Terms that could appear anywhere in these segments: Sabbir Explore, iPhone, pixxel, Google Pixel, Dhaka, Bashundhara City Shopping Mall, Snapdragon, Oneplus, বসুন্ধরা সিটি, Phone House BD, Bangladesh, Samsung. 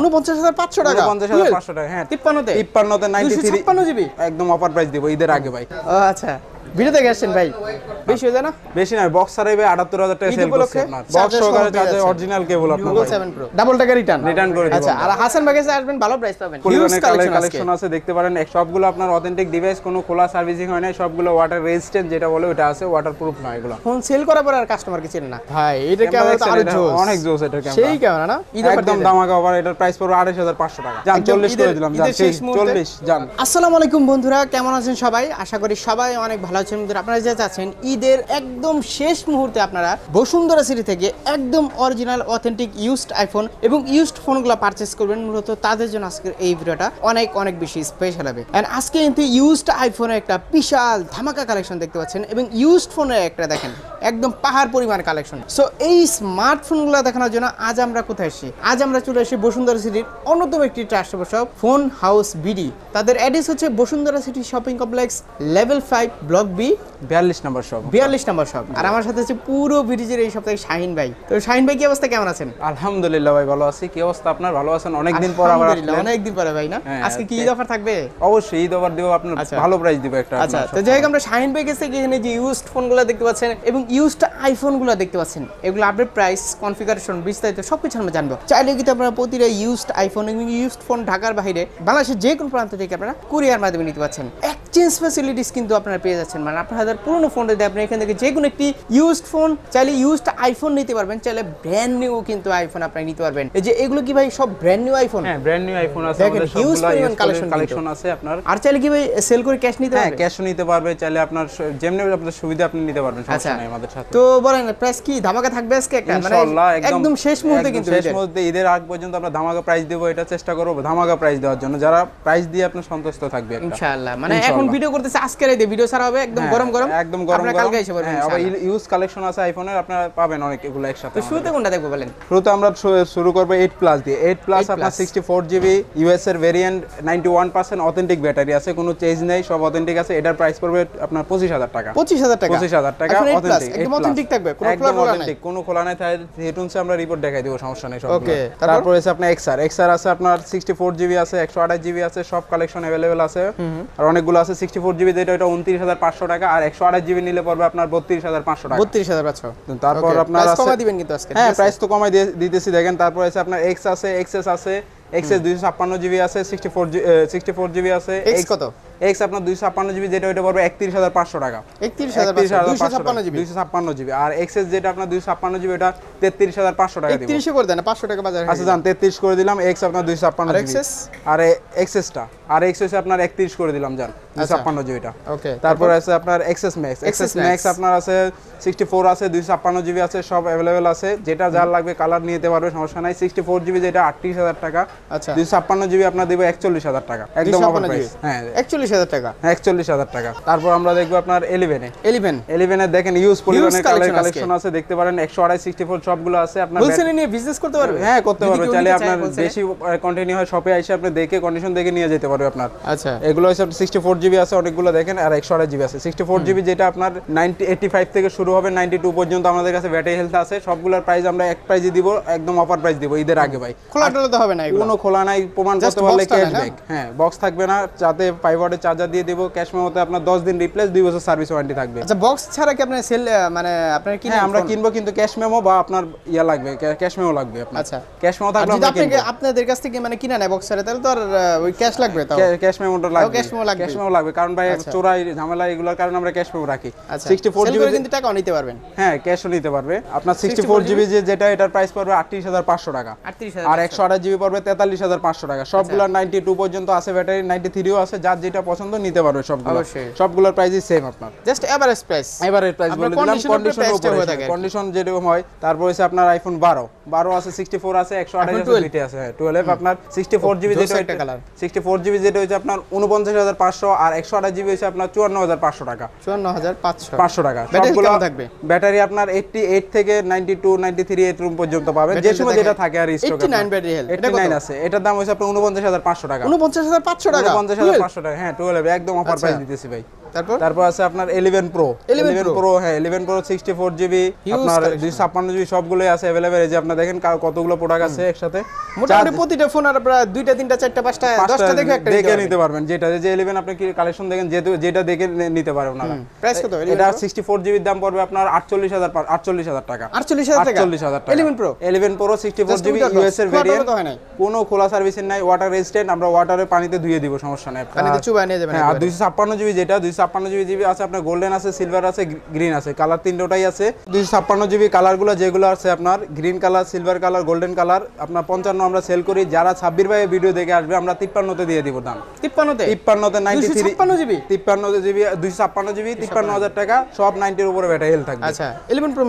49500 টাকা 49500 টাকা হ্যাঁ 53 তে 53 তে 93 56 জিবি একদম অফার প্রাইস দেব ঈদের আগে ভাই আচ্ছা ভিডিওতে গেছেন ভাই বেশি হয় না বেশি না বক্সারে ভাই 78000 টাকা সেল করছে আপনার বক্স সহকারে যাতে অরিজিনাল কেবল আপনার Google 7 Pro ডাবল টাকা রিটার্ন করে দেব আচ্ছা আর হাসান ভাই কাছে আসবেন ভালো প্রাইস পাবেন অনেক কালেকশন আছে দেখতে পারেন সবগুলো আপনার অথেন্টিক ডিভাইস কোনো খোলা সার্ভিসিং হয় না সবগুলো ওয়াটার রেজিস্ট্যান্ট যেটা বলে ওটা আছে ওয়াটারপ্রুফ না এগুলো ফোন সেল করার পর আর কাস্টমার কে চেনে না ভাই এটা কি আরো জোস অনেক জোস এটা ক্যামেরা সেই ক্যামেরা না একদম দামাকা ওভার এটার প্রাইস পড়বে 28500 টাকা জান 40 করে দিলাম জান 40 জান আসসালামু আলাইকুম বন্ধুরা কেমন আছেন সবাই আশা করি সবাই অনেক ভালো আপনারা যা চাচ্ছেন ঈদের একদম শেষ মুহূর্তে আপনারা বসুন্ধরা সিটি থেকে একদম অরিজিনাল অথেন্টিক ইউজড আইফোন এবং ইউজড ফোনগুলো পারচেজ করবেন মূলত তাদের জন্য আজকের এই ভিডিওটা অনেক অনেক বেশি স্পেশাল হবে এন্ড আজকে কিন্তু ইউজড আইফোনের একটা বিশাল ধামাকা কালেকশন দেখতে পাচ্ছেন এবং ইউজড ফোনের একটা দেখেন একদম পাহাড় পরিমাণ কালেকশন সো এই স্মার্টফোনগুলো দেখানোর জন্য আজ আমরা কোথায় এসেছি আজ আমরা চলে এসেছি বসুন্ধরা সিটির অন্যতম একটি trust shop phone house BD তাদের অ্যাড্রেস হচ্ছে বসুন্ধরা সিটি shopping complex level 5 block B 42 number shop 42 number shop আর আমার সাথে আছে পুরো ভিডিজের এই সপ্তাহে শাহিন ভাই তো শাহিন ভাই কি অবস্থা কেমন আছেন আলহামদুলিল্লাহ ভাই ভালো আছি কি অবস্থা আপনার ভালো আছেন অনেক দিন পর আবার অনেক দিন পরে ভাই না আজকে কি অফার থাকবে অবশ্যই ঈদ অফার দেব আপনার ভালো প্রাইস দিব একটা আচ্ছা তো যাই হোক আমরা শাহিন ভাই কাছে এখানে যে ইউজড ফোনগুলো দেখতে পাচ্ছেন এবং ইউজড আইফোনগুলো দেখতে পাচ্ছেন এগুলো আপডেট প্রাইস কনফিগারেশন বিস্তারিত সবকিছু আমরা জানবো চাইলে কিন্তু আপনারা প্রতিটা ইউজড আইফোন এবং ইউজড ফোন ঢাকার বাইরে বাংলাদেশের যে কোনো প্রান্ত থেকে আপনারা কুরিয়ার মাধ্যমে নিতে পারছেন এক্সচেঞ্জ ফ্যাসিলিটিস কিন্তু আপনারা পেয়ে যাচ্ছেন মানে আপনাদের পুরনো ফোনটা দিয়ে আপনি এখান থেকে যে কোনো একটি ইউজড ফোন চাইলে ইউজড আইফোন নিতে পারবেন চাইলে ব্র্যান্ড নিউ কিন্তু আইফোন আপনি নিতে পারবেন এই যে এগুলো কি ভাই সব ব্র্যান্ড নিউ আইফোন হ্যাঁ ব্র্যান্ড নিউ আইফোন আছে আমাদের সবগুলো কালেকশন আছে আপনার আর চাইলে কি ভাই সেল করে ক্যাশ নিতে পারবেন হ্যাঁ ক্যাশও নিতে পারবে চাইলে আপনার যেমনি আপনাদের সুবিধা আপনি নিতে পারবেন সমস্যা নাই আমাদের সাথে তো বলেন প্রাইস কি ধামাকা থাকবে আজকে একটা মানে একদম শেষ মুহূর্তে কিন্তু শেষ মুহূর্তে ঈদের আগ পর্যন্ত আমরা ধামাকা প্রাইস দেব এটা চেষ্টা করব ধামাকা প্রাইস দেওয়ার জন্য যারা প্রাইস দিয়ে আপনি সন্তুষ্ট থাকবে ইনশাআল্লাহ মানে এখন ভিডিও করতেছে আজকে রাতে ভিডিও ছাড়া হবে একদম গরম গরম একদম গরম গরম কালকে এসে বলবেন আবার ইউজ কালেকশন আছে আইফোনের আপনারা পাবেন অনেকগুলো একসাথে তো শুরুতে কোনটা দেখব বলেন শুরুতে আমরা শুরু করব 8 প্লাস দিয়ে 8 প্লাস আপনার 64 জিবি ইউএস এর ভেরিয়েন্ট 91% অথেন্টিক ব্যাটারি আছে কোনো চেঞ্জ নাই সব অথেন্টিক আছে এটার প্রাইস পড়বে আপনার 25000 টাকা 25000 টাকা অথেন্টিক একদম অথেন্টিক থাকবে কোনো খোলা নাই কোনো খোলা নাই তাই হেডফোনসে আমরা রিপোর্ট দেখাই দেব সমস্যা নাই সব ওকে তারপর আছে আপনার XR আছে আপনার 64 জিবি আছে 128 জিবি আছে সব কালেকশন अवेलेबल আছে আর অনেকগুলো আছে 64 জিবি যেটা এটা 29500 টাকা আর 128 জিবি নিলে পড়বে আপনার 32500 টাকা 32500 তারপর আপনার প্রাইস কমাই দিবেন কিন্তু আজকে হ্যাঁ প্রাইস তো কমাই দিতেছি দেখেন তারপর আছে আপনার এক্স আছে এক্সএস আছে এক্সএস 256 জিবি আছে 64 জিবি আছে এক্স কত এক্স আপনার 256 জিবি যেটা ওটা পড়বে 31500 টাকা 31500 256 জিবি আর এক্সএস যেটা আপনার 256 জিবি ওটা 33500 টাকা দিব 330 করে দেন 500 টাকা বাজারে আচ্ছা জান 33 করে দিলাম এক্স আপনার 256 জিবি এক্সএস আর এক্সএসটা আর এক্সএস আপনার 31 করে দিলাম জান 256 জিবিটা ওকে তারপর আছে আপনার এক্সএস ম্যাক্স আপনার আছে 64 আছে 256 জিবি আছে সব अवेलेबल আছে যেটা যার লাগবে কালার নিতে পারবে সমস্যা নাই 64 জিবি যেটা 38000 টাকা আচ্ছা 256 জিবি আপনার দেব 41000 টাকা একদম অফার প্রাইস হ্যাঁ 41000 টাকা 41000 টাকা তারপর আমরা দেখব আপনার 11 এ 11 এ দেখেন ইউজ পলিগনের কালেকশন আছে দেখতে পারেন 128 64 সবগুলো আছে আপনার হোলসেলে নিয়ে বিজনেস করতে পারবে হ্যাঁ করতে পারবে চাইলে আপনার বেশি কন্টিনিউ হয় শপে এসে আপনি দেখে কন্ডিশন দেখে নিয়ে যেতে পারবে আপনার আচ্ছা এগুলো সব 64 জিবি আছে অনেকগুলো দেখেন আর 128 জিবি আছে 64 জিবি যেটা আপনার 85 থেকে শুরু হবে 92 পর্যন্ত আমাদের কাছে ব্যাটারি হেলথ আছে সবগুলোর প্রাইস আমরা এক প্রাইজে দিব একদম অফার প্রাইস দিব ঈদের আগে ভাই খোলা টলাতে হবে না এগুলো খোলা নাই প্রমাণ করতে পারলে ক্যাশব্যাক হ্যাঁ বক্স থাকবে না যাতে 5 ওয়াট চার্জার দিয়ে দেব ক্যাশ মেমোতে আপনার 10 দিন রিপ্লেস 2 বছর সার্ভিস ওয়ারেন্টি থাকবে আচ্ছা বক্স ছাড়া কি আপনি সেল মানে আপনার কি আমরা কিনবো কিন্তু ক্যাশ মেমো বা আপনার ইয়া লাগবে ক্যাশ মেমো লাগবে আপনার আচ্ছা ক্যাশ মেমো থাকলে যদি আপনি আপনাদের কাছ থেকে মানে কিনা না বক্স ছাড়া তাহলে তো আর ওই ক্যাশ লাগবে তাও ক্যাশ মেমোটা লাগবে ক্যাশ মেমো লাগবে কারণ ভাই চোরাই ঝামেলা এগুলোর কারণে আমরা ক্যাশ মেমো রাখি 64 জিবি কিন্তু টাকা নিতে পারবেন হ্যাঁ ক্যাশও নিতে পারবে আপনার 64 জিবি যেটা এটার প্রাইস পড়বে 38500 টাকা আর 128 জিবি পড়বে 43500 টাকা সবগুলা 92 পর্যন্ত আছে ব্যাটারি 93ও আছে যার যেটা পছন্দ নিতে পারবে সবগুলো সবগুলোর প্রাইসই সেম আপনার জাস্ট এভারেজ প্রাইস বলে দিলাম কন্ডিশনের উপরে হয়ে থাকে কন্ডিশন যেরকম হয় তারপর হইছে আপনার আইফোন 12 আছে 64 আছে 128 জিবি আছে 12 আপনার 64 জিবি যেটা একটা কালার 64 জিবি যেটা হইছে আপনার 49500 আর 128 জিবি হইছে আপনার 54500 টাকা 54500 টাকা সবগুলো থাকবে ব্যাটারি আপনার 88 থেকে 92 93 এর রুম পর্যন্ত পাবেন যে সময় যেটা থাকে আর স্টক 89 ব্যাটারি হেলথ এটা কত আছে এটার দাম হইছে আপনার 49500 টাকা 49500 টাকা হ্যাঁ 12 একদম অফার প্রাইস দিতেছি ভাই তারপর তারপর আছে আপনার 11 Pro হ্যাঁ 11 Pro 64GB আপনার 256GB সবগুলোই আছে अवेलेबल। এই যে আপনারা দেখেন কতগুলো প্রোডাক্ট আছে একসাথে, মোটামুটি প্রতিটা ফোন আর আপনারা 2টা 3টা 4টা 5টা 10টা দেখে একটা দেখে নিতে পারবেন। যেটা যে 11 আপনি কি কালেকশন দেখেন যেটা দেখে নিতে পারবেন আপনারা। প্রাইস কত? এটা 64GB দাম পড়বে আপনার 48000 টাকা। 48000 টাকা 11 Pro 64GB US এর ভেরিয়েন্ট, কোনো খোলা সার্ভিসের নাই, ওয়াটার রেজিস্ট্যান্ট, আমরা ওয়াটারে পানিতে ধুয়ে দিব, সমস্যা নাই, পানিতে চুবাই নিয়ে যাবেন। আর 256GB যেটা 256GB আছে আপনার গোল্ডেন আছে, সিলভার আছে, গ্রিন আছে, কালার তিনটাই আছে। 256GB কালারগুলো যেগুলো আছে আপনার green colour, silver colour, golden colour আপনার 55 আমরা সেল করি। যারা 26 ভাই ভিডিও দেখে আসবে আমরা 53 তে দিয়ে দিব দাম। 53 তে 93 53GB 256GB 53000 টাকা, সব 90 এর উপরে ব্যাটা হেল থাকবে। আচ্ছা 11 Pro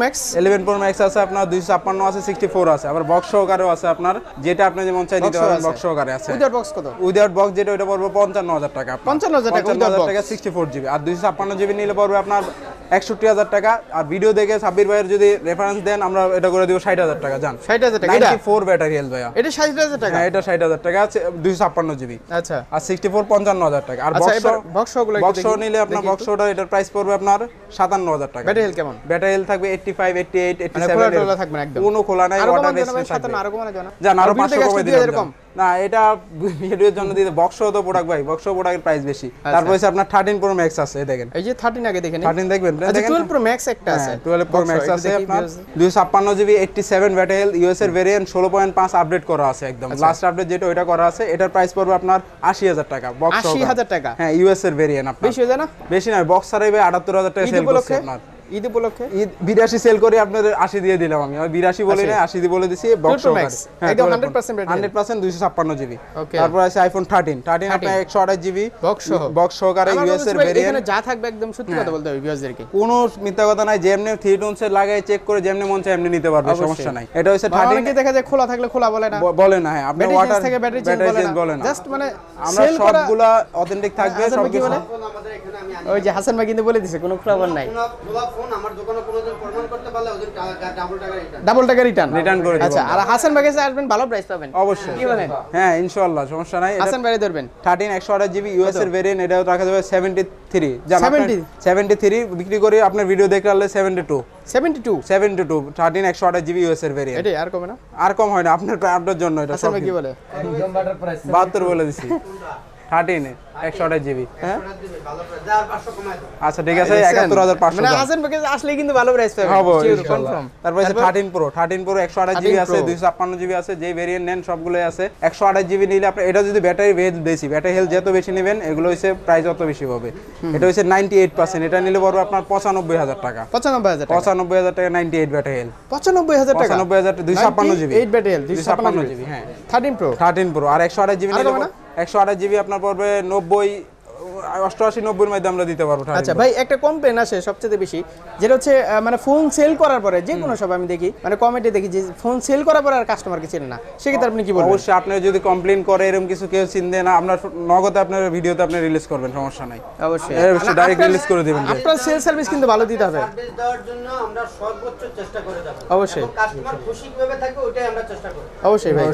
Max আছে আপনার 256 আছে, 64 আছে, আবার বক্স সহকারেও আছে আপনার, যেটা আপনি যেমন চাই দিতে পারেন বক্স সহকারে আছে। উইদাউট বক্স কত? উইদাউট বক্স যেটা ওটা পড়বে 55000 টাকা। 55000 টাকা উইদাউট বক্স 64GB। আর 256GB নিলে পড়বে আপনার 61000 টাকা। আর ভিডিও দেখে সাব্বির ভাইয়ের যদি রেফারেন্স দেন আমরা এটা করে দেব 60000 টাকা। জান 60000 টাকা 94 ব্যাটারি হেলথ ভাইয়া, এটা 60000 টাকা, এটা 60000 টাকা আছে 256GB। আচ্ছা আর 64 55000 টাকা। আর বক্স নিলে আপনার বক্সটা এটার প্রাইস পড়বে আপনার 57000 টাকা। ব্যাটারি হেলথ কেমন? ব্যাটারি হেলথ থাকবে 85 88 87 থাকবে না, একদম কোনো খোলা নাই, ওয়াটার রেজিস্ট্যান্ট থাকবে। আরো কমানো যায় না? জান আরো 500 কমে দিলাম না, এটা ভিডিওর জন্য দিয়ে বক্স তো প্রোডাক্ট ভাই, বক্স প্রোডাক্টের প্রাইস বেশি। তারপর আছে আপনার 13 Pro Max আছে, এই দেখেন, এই যে 13 আগে দেখেন, 13 দেখবেন, দেখেন 12 Pro Max একটা আছে, 12 Pro Max আছে আপনার 256GB 87 ব্যাটারি হেলথ US এর ভেরিয়েন্ট, 16.5 আপডেট করা আছে, একদম লাস্ট আপডেট যেটা ওটা করা আছে। এটার প্রাইস পড়বে আপনার 80000 টাকা, বক্স 80000 টাকা হ্যাঁ US এর ভেরিয়েন্ট আপনার। বেশি হয় না? বেশি না, বক্স ছাড়াই 78000 টাকা সেল করছে আপনার। ঈদ উপলক্ষে 82 সেল করে আপনাদের 80 দিয়ে দিলাম, আমি 82 বলি না 80 দিয়ে বলে দিছি। বক্স একদম 100% ব্যাটারি 100% 256GB। তারপর আছে iPhone 13 আপনার 128GB বক্স সহকারে US এর ভেরিয়েন্ট। এখানে যা থাকবে একদম সত্যি কথা বলতে হবে ভিউয়ারদেরকে, কোনো মিথ্যা কথা নাই, যেমনে 3 টনস এর লাগায় চেক করে যেমনে মন চায় এমনি নিতে পারবে, সমস্যা নাই। এটা হইছে 13 কি দেখা যায় খোলা থাকলে খোলা বলে না, বলে না হ্যাঁ আপনি ওয়াটার থেকে ব্যাটারি চেঞ্জ বলে না, জাস্ট মানে আমরা সবগুলা অথেন্টিক থাকবে সবকিছু। আমাদের এখানে আমি ওই যে হাসান ভাই কিন্তু বলে দিয়েছে কোনো খোলাবল নাই, আমার দোকানে কোনোদিন প্রমাণ করতে পারলে ওদের ডাবল টাকা রিটার্ন করে দেব। আচ্ছা আর হাসান ভাই কাছে আসবেন, ভালো প্রাইস পাবেন অবশ্যই, কি বলেন? হ্যাঁ ইনশাআল্লাহ সমস্যা নাই, হাসান ভাই ধরবেন। 13 128GB US এর ভেরিয়েন্ট, এটাও রাখা যাবে 73 জানা 73 বিক্রি করে আপনার ভিডিও দেখলে 72 13 128GB US এর ভেরিয়েন্ট। এটা আর কমে না? আর কম হয় না আপনার জন্য, এটা হাসান ভাই কি বলে একদম বাটার প্রাইস 72 বলে দিছি। 13 এ 128GB হ্যাঁ ভালো প্রাইস, 1500 কমায় দাও। আচ্ছা ঠিক আছে 71500 মানে আসেন প্যাকেজ আসলে কিন্তু ভালো প্রাইস পাবেন কনফার্ম। তারপর আছে 13 Pro 128GB আছে, 256GB আছে, যে ভেরিয়েন্ট নেন সবগুলাই আছে। 128GB নিলে আপনি এটা যদি ব্যাটারি হেলথ বেশি, ব্যাটারি হেলথ যত বেশি নেবেন এগুলো হইছে প্রাইস অত বেশি হবে। এটা হইছে 98%, এটা নিলে পড়বে আপনার 95000 টাকা। 95000 টাকা 98 ব্যাটারি হেলথ 95000 টাকা 256GB 8 ব্যাটারি হেলথ 256GB হ্যাঁ 13 Pro। আর 128GB নিলে 128GB আপনার পড়বে 88-90 এর মধ্যে আমরা দিতে পারবো। আচ্ছা ভাই একটা কমপ্লেন আসে সবচেয়ে বেশি, যেটা হচ্ছে মানে ফোন সেল করার পরে যে কোনো সব আমি দেখি মানে কমেন্টে দেখি যে ফোন সেল করার পরে আর কাস্টমারকে চেনে না, সেক্ষেত্রে আপনি কি বলবেন? অবশ্যই আপনি যদি কমপ্লেন করে এরকম কিছু কেউ চিনতে না, আপনার নগদে আপনার ভিডিওতে আপনি রিলিজ করবেন, সমস্যা নাই, অবশ্যই ডাইরেক্ট রিলিজ করে দিবেন। আপনার সেল সার্ভিস কিন্তু ভালো দিতে হবে, সার্ভিস দেওয়ার জন্য আমরা সর্বোচ্চ চেষ্টা করে যাব, অবশ্যই কাস্টমার খুশি কিভাবে থাকে ওইটাই আমরা চেষ্টা করব, অবশ্যই ভাই।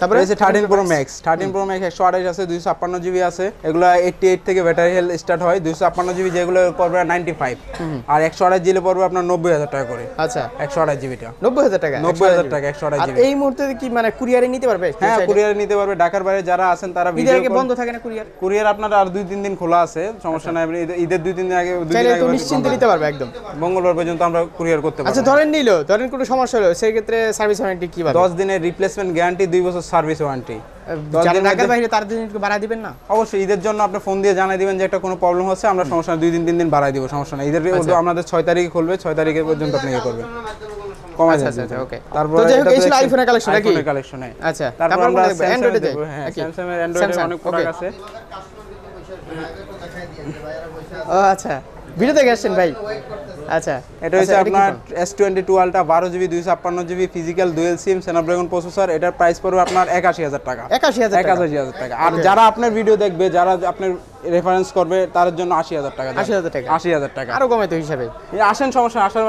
তারপরে এই যে 13 Pro Max 128 আছে, 256GB আছে, এগুলা 88 থেকে ব্যাটারি হেলথ স্টার্ট হয়। 256GB যেগুলো পড়বে 95 আর 128GB পড়বে আপনার 90000 টাকা করে। আচ্ছা 128GB টা 90000 টাকা 128GB। আর এই মুহূর্তে কি মানে কুরিয়ারে নিতে পারবে? হ্যাঁ কুরিয়ারে নিতে পারবে, ঢাকার বাইরে যারা আছেন তারা ভিডিও কি বন্ধ থাকে না কুরিয়ার? কুরিয়ার আপনার আর 2-3 দিন খোলা আছে, সমস্যা নাই, ঈদের 2-3 দিন আগে চাইলে তো নিশ্চিন্তে নিতে পারবে, একদম মঙ্গলবার পর্যন্ত আমরা কুরিয়ার করতে পারব। আচ্ছা ধরেন নিলো, ধরেন কোনো সমস্যা হলো, সেই ক্ষেত্রে সার্ভিস ওয়ারেন্টি কি পাবে? 10 দিনের রিপ্লেসমেন্ট গ্যারান্টি, 2 বছর সার্ভিস ওয়ারেন্টি। যারা ঢাকার বাইরে তার দিন একটু বাড়া দিবেন না, অবশ্যই ঈদের জন্য আপনি ফোন দিয়ে জানাই দিবেন যে একটা কোনো প্রবলেম হচ্ছে, আমরা সমস্যা 2-3 দিন বাড়াই দিব, সমস্যা নাই। ঈদের ওটা আমাদের 6 তারিখে খুলবে, 6 তারিখের পর্যন্ত আপনি ইয়ে করবেন, কমাই যাচ্ছে ওকে। তারপর তো যাই হোক এই ছিল আইফোনের কালেকশন নাকি? আইফোনের কালেকশনে। আচ্ছা তারপর আমরা অ্যান্ড্রয়েডে যাই, হ্যাঁ Samsung এর অ্যান্ড্রয়েডে অনেক প্রোডাক্ট আছে। ও আচ্ছা ভিডিওতে গেছেন ভাই। আচ্ছা এটা হইছে আপনার S22 Ultra 12GB 256GB physical dual SIM Snapdragon processor, এটার প্রাইস পড়বে আপনার 81000 টাকা। 81000 টাকা। আর যারা আপনার ভিডিও দেখবে, যারা আপনার রেফারেন্স করবে, তার জন্য 80000 টাকা। 80000 টাকা আরো কমে তো হিসাবে আসেন, সমস্যা আসার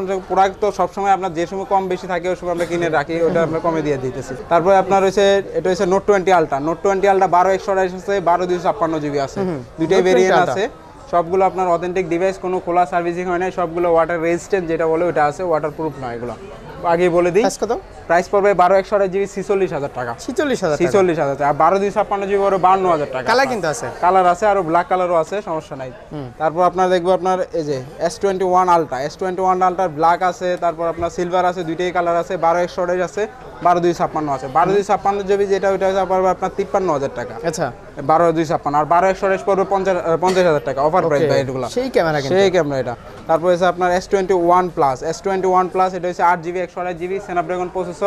মধ্যে প্রোডাক্ট তো সব সময় আপনার যে সময় কম বেশি থাকে ওই সময় আমরা কিনে রাখি, ওটা আমরা কমে দিয়ে দিতেছি। তারপরে আপনার হইছে এটা হইছে Note 20 Ultra 12 128 আছে, 12 256GB আছে, দুইটাই ভেরিয়েন্ট আছে, সবগুলো আপনার অথেন্টিক ডিভাইস, কোনো খোলা সার্ভিসিং হয় না, সবগুলো ওয়াটার রেজিস্ট্যান্ট যেটা বলে ওটা আছে, ওয়াটারপ্রুফ নয় এগুলো। আগে বলে দিই প্রাইস পড়বে 12/128GB 46000 টাকা, 46000 টাকা। আর 12/256GB 52000 টাকা। কালার কিন্তু আছে, কালার আছে, আর ব্ল্যাক কালারও আছে, সমস্যা নাই। তারপর আপনারা দেখবো আপনার এই যে S21 ultra, S21 ultra black আছে, তারপর আপনার সিলভার আছে, দুইটাই কালার আছে। 12/128 আছে, 12/256 আছে। 12/256GB যেটা ওইটা পড়বে আপনার 53000 টাকা। আচ্ছা 12/256। আর 12/128 পড়বে 50000 টাকা, অফার প্রাইস ভাই এগুলো। সেই ক্যামেরা কিন্তু, সেই ক্যামেরা এটা। তারপর আছে আপনার S21 Plus, এটা হচ্ছে 8GB 128GB স্ন্যাপড্রাগন প্রসেসর,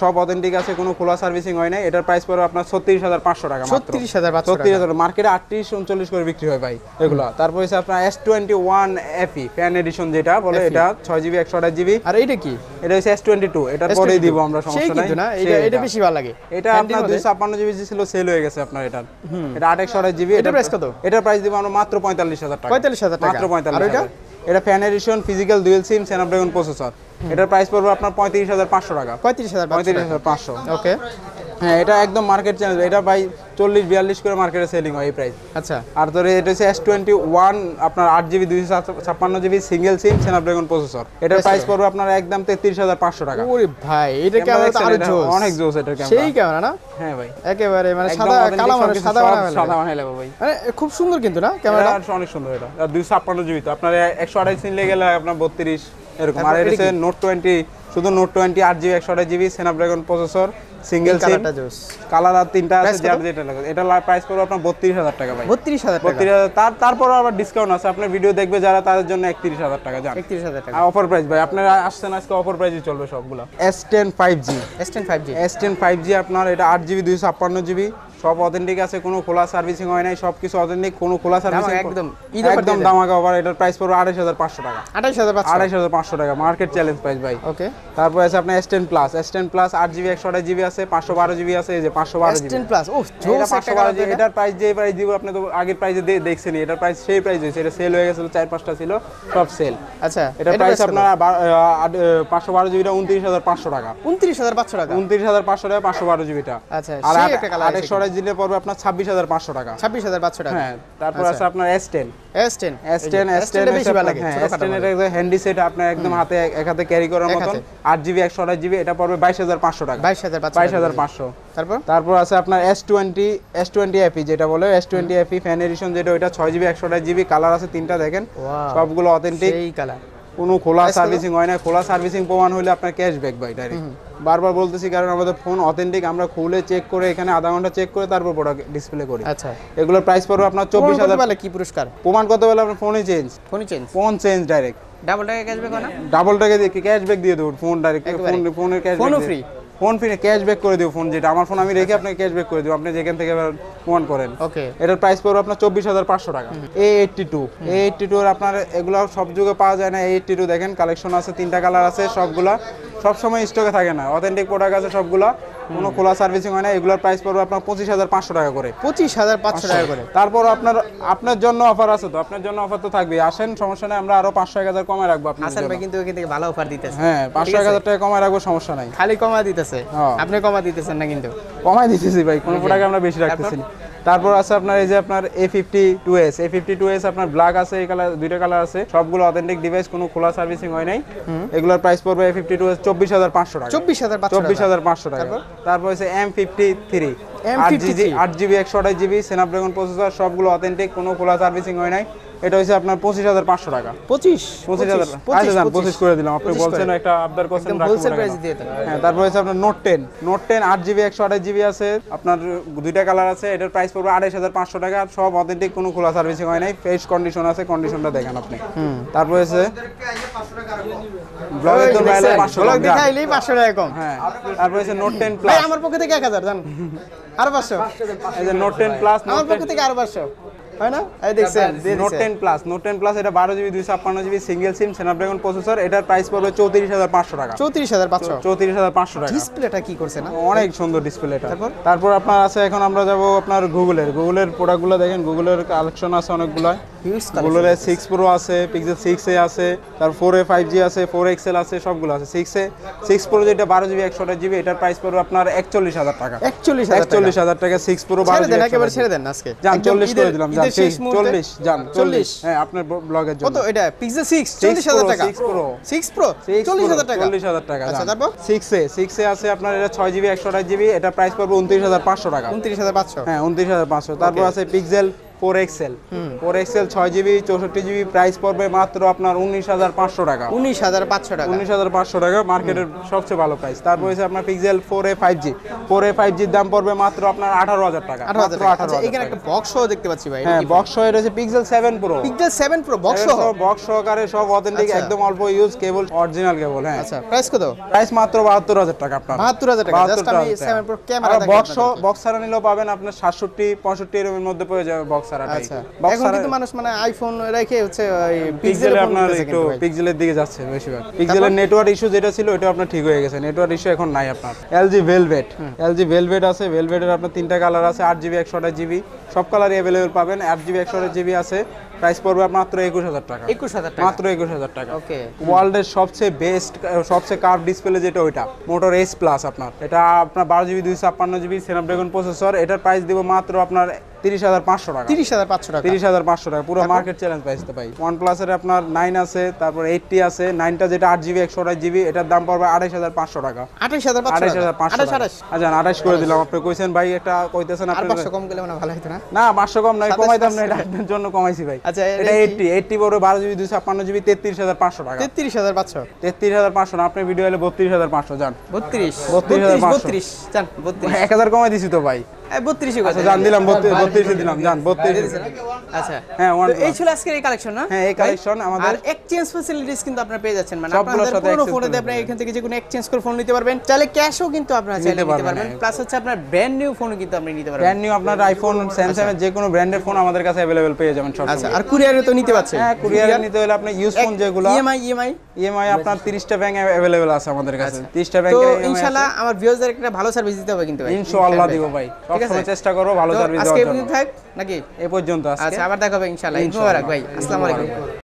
সব অথেন্টিক আছে, কোনো খোলা সার্ভিসিং হয় না। এটার প্রাইস পড়বে আপনার 34500 টাকা মাত্র, 34500। মার্কেটে 38-39 করে বিক্রি হয় ভাই এগুলো। তারপর আছে আপনার S21 FE ফ্যান এডিশন যেটা বলে, এটা 6GB 128GB। আর এটা কি? এটা হচ্ছে S22, এটার পরেই দিব আমরা, সমস্যা নাই। এটা এটা বেশি ভালো লাগে। এটা আপনার 256GB ছিল, সেল হয়ে গেছে আপনার এটা। এটা 8GB 128GB। এটা প্রাইস কত? এটা প্রাইস দিব আমরা মাত্র 45000 টাকা, 45000 টাকা মাত্র 45000। আর এটা এটা fan edition, physical dual SIM, Snapdragon processor. এটার প্রাইস পড়বে আপনার 35500 টাকা, 35500। ওকে, হ্যাঁ এটা একদম মার্কেট চ্যালেঞ্জ। এটা ভাই 40-42 করে মার্কেটে সেলিং হয় এই প্রাইস। আচ্ছা। আর ধরে এটা হচ্ছে S21 আপনার 8GB 256GB single SIM, Snapdragon processor. এটার প্রাইস পড়বে আপনার একদম 33500 টাকা। ওরে ভাই, এটা ক্যামেরা তো আরো জোস, অনেক জোস এটা ক্যামেরা। সেই ক্যামেরা না? হ্যাঁ ভাই, একেবারে মানে সাদা কালো, মানে সাদা বানাই লাগবে ভাই, মানে খুব সুন্দর কিন্তু না ক্যামেরাটা, অনেক সুন্দর এটা। আর 256GB তো আপনার 128 সিন লেগে গেল আপনার 32 এরকম। আর এটা হচ্ছে Note 20, শুধু Note 20 8GB 128GB Snapdragon processor, single SIM, colour আর তিনটা আছে, যার যেটা লাগে। এটা প্রাইস পড়বে আপনার 32000 টাকা ভাই, 32000। তারপর আবার ডিসকাউন্ট আছে, আপনার ভিডিও দেখবে যারা, তাদের জন্য 31000 টাকা, জান 31000 টাকা। আর অফার প্রাইস ভাই, আপনারা আসছেন আজকে, অফার প্রাইসই চলবে সবগুলা। S10 5G আপনার এটা 8GB 256GB, সব অথেন্টিক আছে, কোনো খোলা সার্ভিসিং হয় নাই, সবকিছু অথেন্টিক, কোনো খোলা সার্ভিসিং একদম একদম দামাগা অফার। এটার প্রাইস পড়বে 28500 টাকা, 28500 টাকা, মার্কেট চ্যালেঞ্জ প্রাইস ভাই। ওকে। তারপর আছে আপনার S10 Plus 8GB 128GB আছে, 512GB আছে, এই যে 512GB S10 Plus। ওহ জোস একটা গাড়ি। এটার প্রাইস যে প্রাইস দিব, আপনি তো আগের প্রাইসে দেখছেন, এটার প্রাইস সেই প্রাইস হইছে। এটা সেল হয়ে গেছিল, 4-5টা ছিল, সব সেল। আচ্ছা, এটা প্রাইস আপনার 512GB টা 29500 টাকা, 29500 টাকা, 29500 টাকা 512GB টা। আচ্ছা। আর একটা কালার জিলে পড়বে আপনার 26500 টাকা, 26500 টাকা। হ্যাঁ। তারপর আছে আপনার S10 বেশি ভালো লাগে, ছোটখাটো একটা হ্যান্ডি সেট, আপনি একদম হাতে এক হাতে ক্যারি করার মত। 8GB 128GB এটা পড়বে 22500 টাকা, 22500। তারপর আছে আপনার S20 FE যেটা বলে, S20 FE ফ্যান এডিশন যেটা, ওটা 6GB 128GB, কালার আছে তিনটা, দেখেন সবগুলো অথেন্টিক, সেই কালার, কোনো খোলা সার্ভিসিং হয় না। খোলা সার্ভিসিং প্রমাণ হলে আপনার ক্যাশব্যাক ভাই, ডাইরেক্ট। বারবার বলতেছি কারণ আমাদের ফোন অথেন্টিক, আমরা খুলে চেক করে এখানে আধা ঘন্টা চেক করে তারপর প্রোডাক্ট ডিসপ্লে করি। আচ্ছা। এগুলোর প্রাইস পড়বে আপনার 24000 টাকা। কি পুরস্কার প্রমাণ করতে বলে আপনার ফোনই চেঞ্জ ডাইরেক্ট, ডাবল টাকা ক্যাশব্যাক হয় না? ডাবল টাকা দিয়ে ক্যাশব্যাক দিয়ে দেব, ফোন ডাইরেক্ট, ফোনের cashback, phone free, phone free cashback করে দেব। ফোন যেটা আমার ফোন আমি রেখে আপনাকে ক্যাশব্যাক করে দেব, আপনি যেখান থেকে ফোন করেন। ওকে। এটার প্রাইস পড়বে আপনার 24500 টাকা। A82 এর আপনার এগুলো সব যুগে পাওয়া যায় না। A82 দেখেন, কালেকশন আছে, তিনটা কালার আছে, সবগুলা সব সময় স্টকে থাকে না, অথেন্টিক প্রোডাক্ট আছে সবগুলা, কোনো খোলা সার্ভিসিং হয় না। এগুলোর প্রাইস পড়বে আপনার 25500 টাকা করে, 25500 টাকা করে। তারপর আপনার জন্য অফার আছে তো, আপনার জন্য অফার তো থাকবে। আসেন, সমস্যা নাই, আমরা আরো 500-1000 কমায় রাখবো আপনার জন্য। আসেন ভাই, কিন্তু কিন্তু ভালো অফার দিতেছে। হ্যাঁ, 500-1000 টাকা কমায় রাখবো, সমস্যা নাই। খালি কমায় দিতেছে, আপনি কমায় দিতেছেন না? কিন্তু কমায় দিতেছি ভাই, কোনো প্রোডাক্ট আমরা বেশি রাখতেছি না। তারপর আছে আপনার এই যে আপনার A52s আপনার ব্ল্যাক আছে, এই কালার, দুইটা কালার আছে, সবগুলো অথেন্টিক ডিভাইস, কোনো খোলা সার্ভিসিং হয় নাই। এগুলোর প্রাইস পড়বে A52s 24500 টাকা, 24500 টাকা। তারপর আছে M53 8GB 128GB Snapdragon processor, সবগুলো অথেন্টিক, কোনো খোলা সার্ভিসিং হয় নাই। এটা হইছে আপনার 25500 টাকা, 25 করে দিলাম, আপনি বলছেন একটা আবদার করছেন, হোলসেল প্রাইস দিয়ে দেন। হ্যাঁ। তারপর হইছে আপনার Note 10 8GB 128GB আছে, আপনার দুইটা কালার আছে। এটার প্রাইস পড়বে 28500 টাকা, সব অথেন্টিক, কোনো খোলা সার্ভিসিং হয় নাই, ফ্রেশ কন্ডিশন আছে, কন্ডিশনটা দেখেন আপনি। তারপর হইছে ব্লগে তো ভাইলে 500 দেখাইলি 500 টাকা কম। হ্যাঁ। তারপর হইছে Note 10 Plus, ভাই আমার পক্ষ থেকে 1000 জান, আর 500 এই যে Note 10 Plus আমার পক্ষ থেকে, আর 500 হয় না? এই দেখছেন Note 10 Plus এটা 12GB 256GB single SIM, Snapdragon processor. এটার প্রাইস পড়বে 34500 টাকা, 34500 টাকা। ডিসপ্লেটা কি করছে না, অনেক সুন্দর ডিসপ্লেটা। তারপর আপনার আছে, এখন আমরা যাব আপনার গুগলের প্রোডাক্টগুলো দেখেন। গুগলের কালেকশন আছে অনেকগুলো। Huge collection. Google এর 6 Pro আছে, Pixel 6 এ আছে, তার 4a 5G আছে, 4XL আছে, সবগুলো আছে। 6a 6 Pro যেটা 12GB 128GB এটার প্রাইস পড়বে আপনার 41000 টাকা। 41000 টাকা 6 Pro 12GB। দেন একেবারে ছেড়ে দেন আজকে। জান 40 করে দিলাম, জান 40 জান 40। হ্যাঁ আপনার ব্লগের জন্য। কত এটা Pixel 6 40000 টাকা। 6 Pro 40000 টাকা। 40000 টাকা। আচ্ছা তারপর 6a আছে আপনার এটা 6GB 128GB এটা প্রাইস পড়বে 29500 টাকা। 29500 হ্যাঁ 29500। তারপর আছে Pixel 4XL 6GB 64GB price পড়বে মাত্র আপনার 19500 টাকা। 19500 টাকা মার্কেটের সবচেয়ে ভালো প্রাইস। তারপর আছে আপনার Pixel 4a 5G দাম পড়বে মাত্র আপনার 18000 টাকা। আচ্ছা এখানে একটা বক্স সহ দেখতে পাচ্ছি ভাই। হ্যাঁ বক্স সহ রয়েছে Pixel 7 Pro বক্স সহ, বক্স সহকারে সব অথেন্টিক একদম অল্প ইউজ কেবল, অরিজিনাল কেবল। হ্যাঁ আচ্ছা প্রাইস কত? প্রাইস মাত্র 72000 টাকা আপনার। 72000 টাকা জাস্ট আমি 7 Pro ক্যামেরা দেখতে পাচ্ছি। বক্স সারা নিলেও পাবেন আপনার 67 65 এর মধ্যে পড়ে যাবে বক্স। আচ্ছা এখন কিন্তু মানুষ মানে আইফোন রেখে হচ্ছে এই পিক্সেলে আপনার একটু পিক্সেলের দিকে যাচ্ছে বেশিরভাগ। পিক্সেলের নেটওয়ার্ক ইস্যু যেটা ছিল এটা আপনার ঠিক হয়ে গেছে, নেটওয়ার্ক ইস্যু এখন নাই আপনার। LG Velvet আছে, ভেলভেটের আপনার তিনটা কালার আছে, 8GB 128GB সব কালারই अवेलेबल পাবেন। 8GB 128GB আছে, প্রাইস পড়বে মাত্র 21000 টাকা। 21000 টাকা মাত্র 21000 টাকা। ওকে ওয়ার্ল্ডের সবচেয়ে বেস্ট সবচেয়ে কার্ভ ডিসপ্লে যেটা ওইটা মোটর S প্লাস আপনার, এটা আপনার 12GB 256GB Snapdragon প্রসেসর, এটার প্রাইস দিব মাত্র আপনার 30500 টাকা। 30500 টাকা। 30500 টাকা পুরো মার্কেট চ্যালেঞ্জ প্রাইস তো ভাই। Oneplus এর আপনার 9 আছে, তারপর 8T আছে, 9টা যেটা 8GB 128GB এটার দাম পড়বে 28500 টাকা। 28500 আচ্ছা 28 করে দিলাম। আপনি কইছেন ভাই এটা কইতেছেন আপনি 500 কম গেলে মানে ভালো হতো না? না 500 কম নাই, কমাই দাম না, এটা আপনার জন্য কমাইছি ভাই। আচ্ছা এটা 80 বড় 12GB 256GB 33500 টাকা। 33500 না আপনি ভিডিও হলে 32500 জান। 32 জান 1000 কমাই দিছি তো ভাই। 32 কথা জান দিলাম, 32 দিলাম জান 32। আচ্ছা হ্যাঁ এই ছিল আজকের এই কালেকশন। না হ্যাঁ এই কালেকশন আমাদের আর এক্সচেঞ্জ ফ্যাসিলিটিস কিন্তু আপনারা পেয়ে যাচ্ছেন, মানে আপনাদের পুরো ফোনে দিয়ে আপনারা এখান থেকে যে কোনো এক্সচেঞ্জ করে ফোন নিতে পারবেন, চাইলে ক্যাশও কিন্তু আপনারা চাইলে নিতে পারবেন, প্লাস হচ্ছে আপনার ব্র্যান্ড নিউ ফোন কিন্তু আপনি নিতে পারবেন। ব্র্যান্ড নিউ আপনার আইফোন স্যামসাং এর যে কোনো ব্র্যান্ডের ফোন আমাদের কাছে अवेलेबल পেয়ে যাবেন সব। আচ্ছা আর কুরিয়ারে তো নিতে পারছেন। হ্যাঁ কুরিয়ারে নিতে হলে আপনি ইউজ ফোন যেগুলো ইএমআই আপনার 30 টা ব্যাংক अवेलेबल আছে আমাদের কাছে, 30 টা ব্যাংকে। তো ইনশাআল্লাহ আমার ভিউয়ারদের একটা ভালো সার্ভিস দিতে হবে কিন্তু ভাই। ইনশাআল্লাহ দিব ভাই, সবসময় চেষ্টা করব ভালো সার্ভিস দেওয়ার জন্য। আজকে পর্যন্ত থাক নাকি? এই পর্যন্ত আজকে, আবার দেখা হবে ইনশাআল্লাহ। ইনশাআল্লাহ ভাই, আসসালামু আলাইকুম।